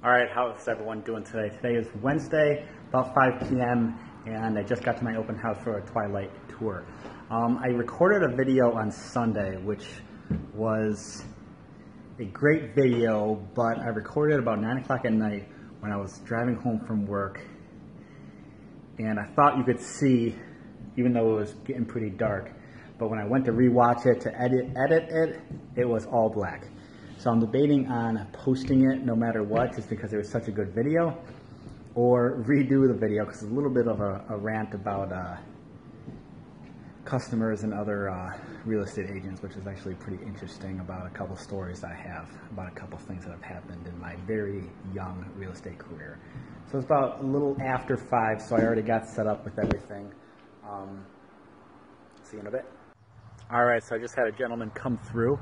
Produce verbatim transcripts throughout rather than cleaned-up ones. All right, how's everyone doing today? Today is Wednesday, about five P M, and I just got to my open house for a Twilight tour. Um, I recorded a video on Sunday, which was a great video, but I recorded it about nine o'clock at night when I was driving home from work, and I thought you could see, even though it was getting pretty dark, but when I went to rewatch it to edit, edit it, it was all black. So I'm debating on posting it no matter what, just because it was such a good video, or redo the video because it's a little bit of a, a rant about uh, customers and other uh, real estate agents, which is actually pretty interesting about a couple stories I have, about a couple things that have happened in my very young real estate career. So it's about a little after five, so I already got set up with everything. Um, see you in a bit. All right, so I just had a gentleman come through,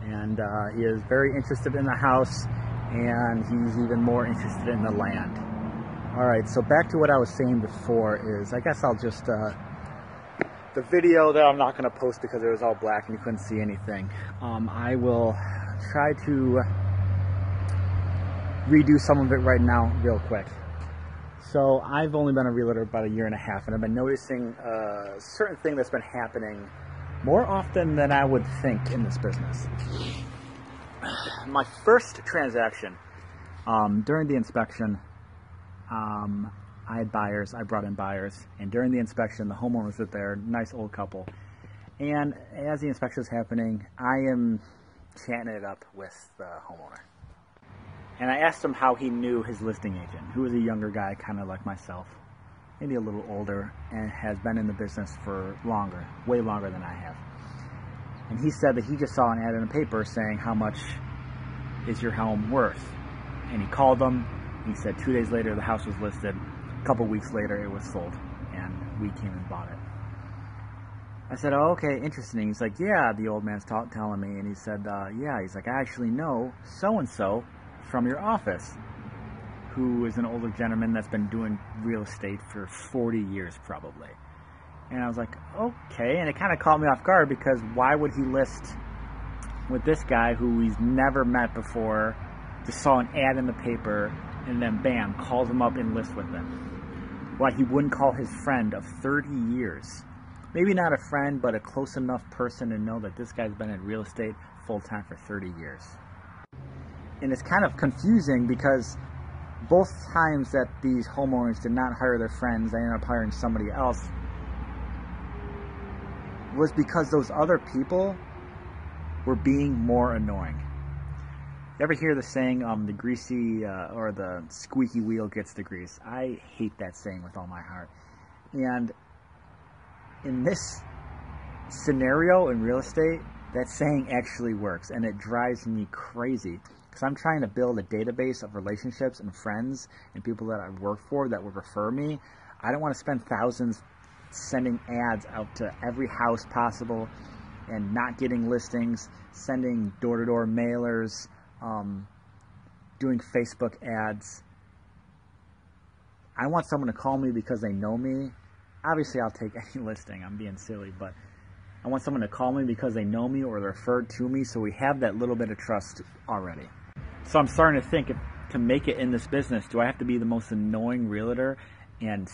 and uh, he is very interested in the house, and he's even more interested in the land. All right, so back to what I was saying before is, I guess I'll just, uh, the video that I'm not gonna post because it was all black and you couldn't see anything, um, I will try to redo some of it right now real quick. So I've only been a realtor about a year and a half, and I've been noticing a certain thing that's been happening more often than I would think in this business. My first transaction, um, during the inspection, um, I had buyers, I brought in buyers, and during the inspection, the homeowners were there, nice old couple. And as the inspection is happening, I am chatting it up with the homeowner. And I asked him how he knew his listing agent, who was a younger guy, kind of like myself, maybe a little older, and has been in the business for longer, way longer than I have. And he said that he just saw an ad in a paper saying, how much is your home worth? And he called them. He said two days later, the house was listed. A couple weeks later, it was sold, and we came and bought it. I said, oh, okay, interesting. He's like, yeah, the old man's ta- telling me. And he said, uh, yeah, he's like, I actually know so-and-so from your office, who is an older gentleman that's been doing real estate for forty years probably. And I was like, okay. And it kind of caught me off guard, because why would he list with this guy who he's never met before, just saw an ad in the paper, and then bam, calls him up and lists with him? Why he wouldn't call his friend of thirty years, maybe not a friend, but a close enough person to know that this guy's been in real estate full-time for thirty years. And it's kind of confusing, because both times that these homeowners did not hire their friends, they ended up hiring somebody else, was because those other people were being more annoying. You ever hear the saying, um, the greasy uh, or the squeaky wheel gets the grease? I hate that saying with all my heart. And in this scenario in real estate, that saying actually works, and it drives me crazy, because I'm trying to build a database of relationships and friends and people that I work for that would refer me. I don't want to spend thousands sending ads out to every house possible and not getting listings, sending door-to-door mailers, um, doing Facebook ads. I want someone to call me because they know me. Obviously, I'll take any listing. I'm being silly, but I want someone to call me because they know me or they're referred to me, so we have that little bit of trust already. So I'm starting to think, if, to make it in this business, do I have to be the most annoying realtor and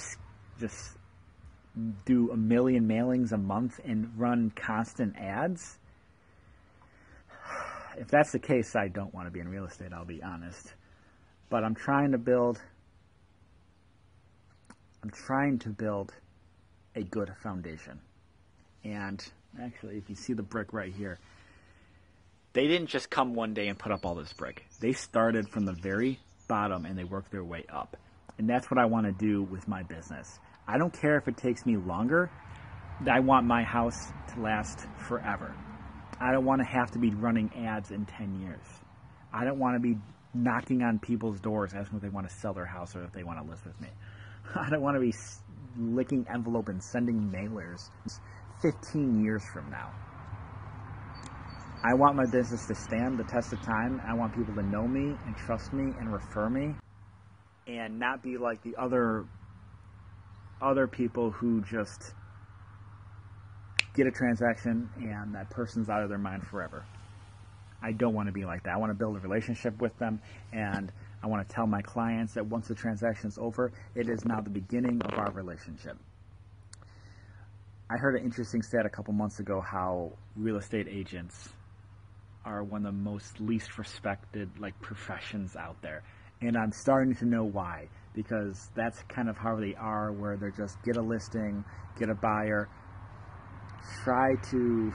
just do a million mailings a month and run constant ads? If that's the case, I don't want to be in real estate, I'll be honest. But I'm trying to build, I'm trying to build a good foundation. And actually, if you see the brick right here, they didn't just come one day and put up all this brick. They started from the very bottom and they worked their way up. And that's what I want to do with my business. I don't care if it takes me longer. I want my house to last forever. I don't want to have to be running ads in ten years. I don't want to be knocking on people's doors asking if they want to sell their house or if they want to list with me. I don't want to be licking envelope and sending mailers fifteen years from now. I want my business to stand the test of time. I want people to know me and trust me and refer me, and not be like the other other people who just get a transaction and that person's out of their mind forever. I don't want to be like that. I want to build a relationship with them, and I want to tell my clients that once the transaction is over, it is now the beginning of our relationship. I heard an interesting stat a couple months ago how real estate agents are one of the most least respected like professions out there. And I'm starting to know why, because that's kind of how they are, where they're just get a listing, get a buyer, try to,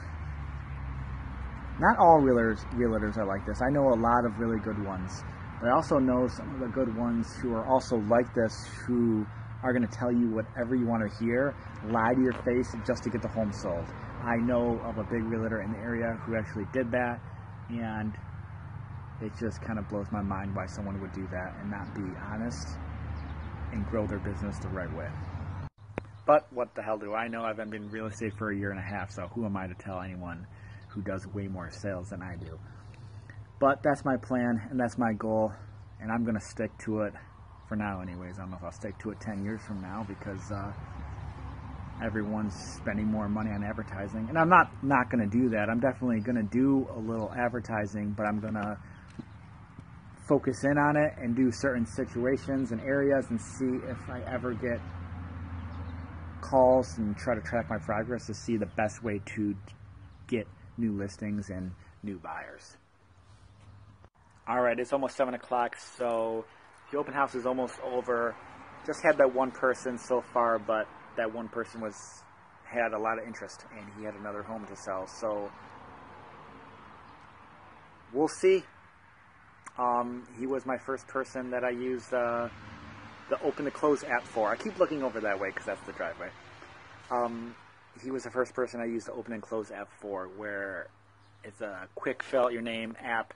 not all realtors, realtors are like this. I know a lot of really good ones, but I also know some of the good ones who are also like this, who are going to tell you whatever you want to hear, lie to your face just to get the home sold. I know of a big realtor in the area who actually did that, and it just kind of blows my mind why someone would do that and not be honest and grow their business the right way. But what the hell do I know? I've been in real estate for a year and a half, so who am I to tell anyone who does way more sales than I do? But that's my plan, and that's my goal, and I'm going to stick to it. For now anyways, I don't know if I'll stick to it ten years from now, because uh, everyone's spending more money on advertising. And I'm not not going to do that. I'm definitely going to do a little advertising, but I'm going to focus in on it and do certain situations and areas and see if I ever get calls and try to track my progress to see the best way to get new listings and new buyers. All right, it's almost seven o'clock, so the open house is almost over. Just had that one person so far, but that one person was had a lot of interest, and he had another home to sell. So we'll see. Um, he was my first person that I used uh, the Open to Close app for. I keep looking over that way because that's the driveway. Um, he was the first person I used the Open and Close app for, where it's a quick fill out your name app,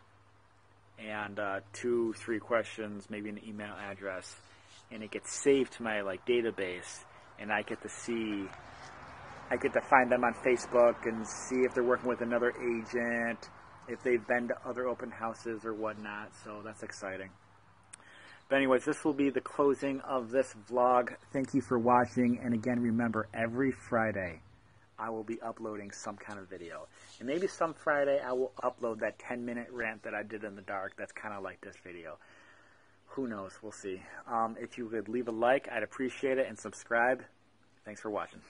and uh, two, three questions, maybe an email address, and it gets saved to my like database, and I get to see, I get to find them on Facebook and see if they're working with another agent, if they've been to other open houses or whatnot, so that's exciting. But anyways, this will be the closing of this vlog. Thank you for watching, and again, remember, every Friday I will be uploading some kind of video. And maybe some Friday I will upload that ten minute rant that I did in the dark that's kind of like this video. Who knows? We'll see. Um, if you could leave a like, I'd appreciate it, and subscribe. Thanks for watching.